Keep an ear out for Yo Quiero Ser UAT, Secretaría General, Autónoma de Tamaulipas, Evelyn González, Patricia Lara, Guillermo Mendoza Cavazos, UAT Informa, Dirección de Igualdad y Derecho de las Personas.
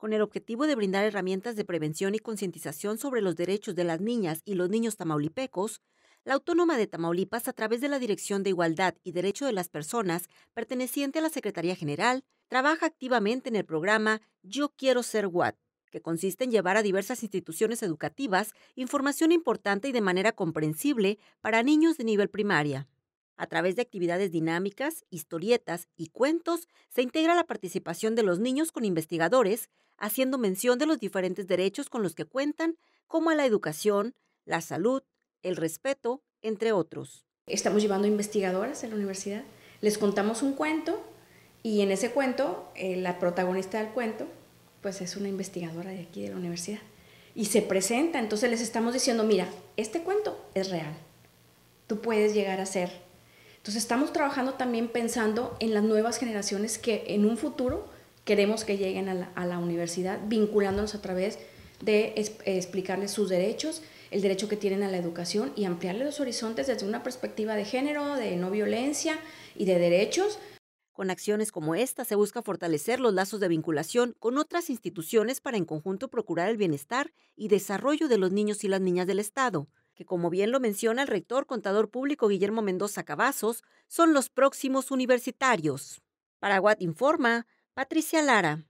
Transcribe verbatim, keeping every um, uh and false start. con el objetivo de brindar herramientas de prevención y concientización sobre los derechos de las niñas y los niños tamaulipecos, la Autónoma de Tamaulipas, a través de la Dirección de Igualdad y Derecho de las Personas, perteneciente a la Secretaría General, trabaja activamente en el programa Yo Quiero Ser U A T, que consiste en llevar a diversas instituciones educativas información importante y de manera comprensible para niños de nivel primaria. A través de actividades dinámicas, historietas y cuentos, se integra la participación de los niños con investigadores, haciendo mención de los diferentes derechos con los que cuentan, como a la educación, la salud, el respeto, entre otros. Estamos llevando investigadoras en la universidad, les contamos un cuento y en ese cuento, eh, la protagonista del cuento, pues es una investigadora de aquí de la universidad y se presenta, entonces les estamos diciendo, mira, este cuento es real, tú puedes llegar a ser. Entonces estamos trabajando también pensando en las nuevas generaciones que en un futuro queremos que lleguen a la, a la universidad, vinculándonos a través de es, explicarles sus derechos, el derecho que tienen a la educación y ampliarle los horizontes desde una perspectiva de género, de no violencia y de derechos. Con acciones como esta se busca fortalecer los lazos de vinculación con otras instituciones para en conjunto procurar el bienestar y desarrollo de los niños y las niñas del Estado, que como bien lo menciona el rector contador público Guillermo Mendoza Cavazos, son los próximos universitarios. Para U A T Informa, Patricia Lara.